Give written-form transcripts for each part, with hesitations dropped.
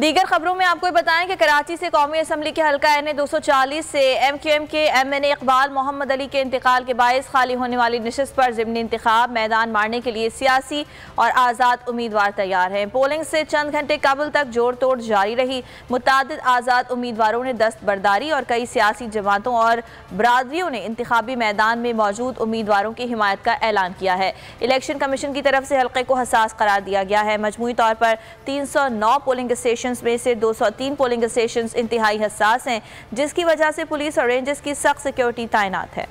दीगर खबरों में आपको बताएं कि कराची से कौमी असम्बली के हल्का NA-240 से MQM के M.N. इकबाल मोहम्मद अली के इंतकाल के बायस खाली होने वाली नशस्त पर ज़िमनी इंतखाब मैदान मारने के लिए सियासी और आज़ाद उम्मीदवार तैयार हैं। पोलिंग से चंद घंटे कबल तक जोड़ तोड़ जारी रही। मुतादिद आज़ाद उम्मीदवारों ने दस्तबरदारी और कई सियासी जमातों और बरादरियों ने इंतखाबी मैदान में मौजूद उम्मीदवारों की हिमायत का ऐलान किया है। इलेक्शन कमीशन की तरफ से हल्के को हसास करार दिया गया है। मजमूई तौर पर 309 पोलिंग स्टेशंस में से 203 पोलिंग स्टेशंस इंतहाई हसास हैं, जिसकी वजह से पुलिस और रेंजर्स की सख्त सिक्योरिटी तैनात है।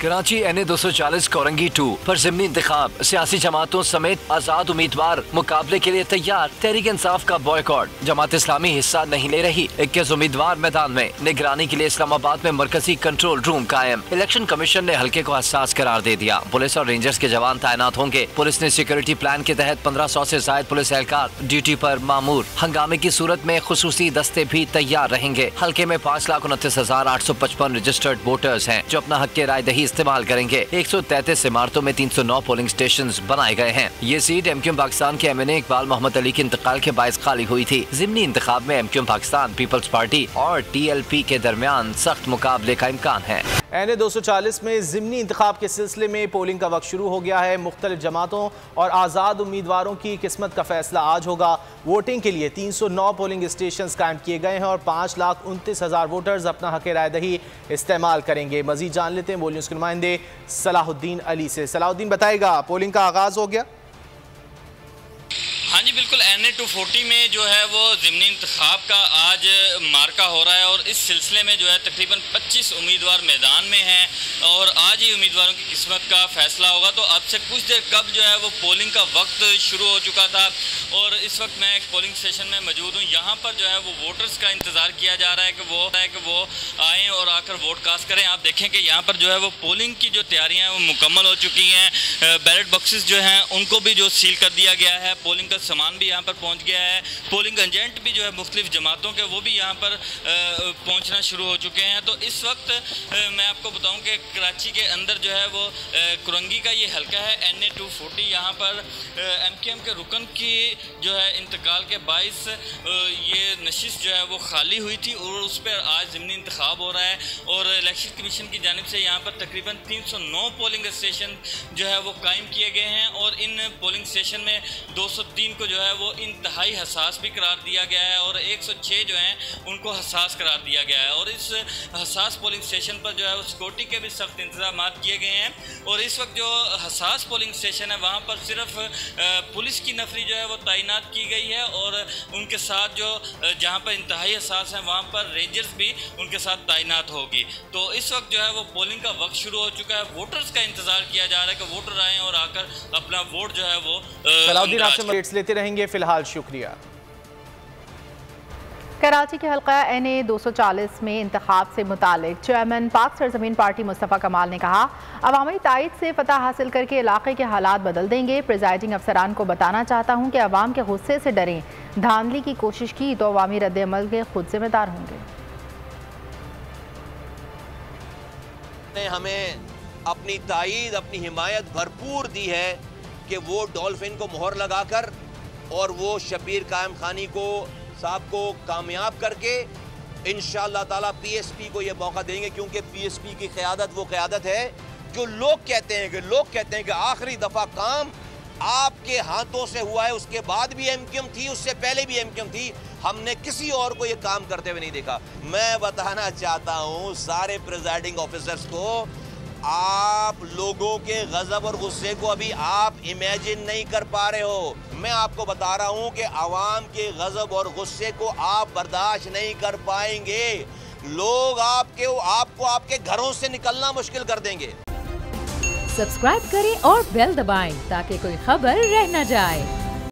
कराची NA-240 कोरंगी 2 पर ज़िमनी इंतखाब, सियासी जमातों समेत आज़ाद उम्मीदवार मुकाबले के लिए तैयार। तहरीक-ए-इंसाफ का बॉयकॉट, जमात-ए-इस्लामी हिस्सा नहीं ले रही। 21 उम्मीदवार मैदान में। निगरानी के लिए इस्लामाबाद में मरकजी कंट्रोल रूम कायम। इलेक्शन कमीशन ने हल्के को हसास करार दे दिया। पुलिस और रेंजर्स के जवान तैनात होंगे। पुलिस ने सिक्योरिटी प्लान के तहत 1500 से ज्यादा पुलिस एहलकार ड्यूटी पर मामूर। हंगामे की सूरत में खुसूसी दस्ते भी तैयार रहेंगे। हल्के में 5,29,855 रजिस्टर्ड वोटर्स हैं, जो अपना हक के राय दही इस्तेमाल करेंगे। 133 इमारतों में 309 पोलिंग स्टेशंस बनाए गए हैं। ये सीट MQM पाकिस्तान के M.N. इकबाल मोहम्मद अली के इंतकाल के बायस खाली हुई थी। ज़िमनी इंतखाब में MQM पाकिस्तान, पीपल्स पार्टी और TLP के दरमियान सख्त मुकाबले का इम्कान है। NA-240 में ज़िमनी इंतखाब के सिलसिले में पोलिंग का वक्त शुरू हो गया है। मुख्तलिफ जमातों और आज़ाद उम्मीदवारों की किस्मत का फैसला आज होगा। वोटिंग के लिए 309 पोलिंग स्टेशन कायम किए गए हैं और 5,29,000 वोटर्स अपना हक राय दही इस्तेमाल करेंगे। मजीद जान लेते हैं बोलियों के नुमाइंदे सलाहुद्दीन अली से। सलाहुद्दीन बताएगा, पोलिंग का आगाज हो गया? हाँ जी बिल्कुल, NA-240 में जो है वो ज़िमनी इंतखाब का आज मार्का हो रहा है और इस सिलसिले में जो है तकरीबन 25 उम्मीदवार मैदान में हैं और आज ही उम्मीदवारों की किस्मत का फैसला होगा। तो अब से कुछ देर कब जो है वो पोलिंग का वक्त शुरू हो चुका था और इस वक्त मैं एक पोलिंग स्टेशन में मौजूद हूँ। यहाँ पर जो है वो वोटर्स का इंतज़ार किया जा रहा है कि वो आएँ और आकर वोट कास्ट करें। आप देखें कि यहाँ पर जो है वो पोलिंग की जो तैयारियाँ हैं वो मुकम्मल हो चुकी हैं। बैलेट बॉक्सेस जो हैं उनको भी जो सील कर दिया गया है, पोलिंग का सामान भी यहाँ पर पहुँच गया है, पोलिंग एजेंट भी जो है मुख्तलिफ जमातों के वो भी यहाँ पर पहुँचना शुरू हो चुके हैं। तो इस वक्त मैं आपको बताऊँ कि कराची के अंदर जो है वो कोरंगी का ये हल्का है NA-240। यहाँ पर MQM के रुकन की जो है इंतकाल के बायस ये नशिश जो है वो खाली हुई थी और उस पर आज ज़िमनी इंतखाब हो रहा है और इलेक्शन कमीशन की जानिब से यहाँ पर तकरीबन 309 पोलिंग स्टेशन जो है वो कायम किए गए हैं और इन पोलिंग स्टेशन में 203 को जो है वो इंतहाई हसास भी करार दिया गया है और 106 जो हैं उनको हसास करार दिया गया है और इस हसास पोलिंग स्टेशन पर जो है वो सिक्योरिटी के भी सख्त इंतजाम किए गए हैं और इस वक्त जो हसास पोलिंग स्टेशन है वहाँ पर सिर्फ पुलिस की नफरी जो है वो तैनात की गई है और उनके साथ जो जहाँ पर इंतहाई हसास हैं वहाँ पर रेंजर्स भी उनके साथ तैनात होगी। तो इस वक्त जो है वो पोलिंग का वक्त शुरू हो चुका है। वोटर्स का इंतजार किया जा रहा है कि वोटर आएँ और आकर अपना वोट जो है वो सलाउद्दीन आपसे अपडेट्स लेते रहेंगे। फिलहाल शुक्रिया। कराची के हल्का NA-240 में इंतखाब से मुतालिक चेयरमैन पाक सरजमीन पार्टी मुस्तफ़ा कमाल ने कहा, अवामी ताइद से फतह हासिल करके इलाके के हालात बदल देंगे। प्रिजाइडिंग अफसरान को बताना चाहता हूँ कि अवाम के गुस्से से डरें। धांधली की कोशिश की तो अवामी रद्दअमल के खुद जिम्मेदार होंगे। ने हमें अपनी ताइद, अपनी हिमायत भरपूर दी है कि वो डॉल्फिन को मोहर लगाकर और वो शबीर कायम खानी को साहब को कामयाब करके इंशाअल्लाह ताला PSP को ये मौका देंगे, क्योंकि PSP की क़यादत वो क़यादत है जो लोग कहते हैं कि आखिरी दफ़ा काम आपके हाथों से हुआ है। उसके बाद भी MQM थी, उससे पहले भी MQM थी, हमने किसी और को ये काम करते हुए नहीं देखा। मैं बताना चाहता हूँ सारे प्रिजाइडिंग ऑफिसर्स को, आप लोगों के गज़ब और गुस्से को अभी आप इमेजिन नहीं कर पा रहे हो। मैं आपको बता रहा हूँ कि आवाम के गज़ब और गुस्से को आप बर्दाश्त नहीं कर पाएंगे। लोग आपको आपके घरों से निकलना मुश्किल कर देंगे। सब्सक्राइब करें और बेल दबाएं ताकि कोई खबर रह न जाए।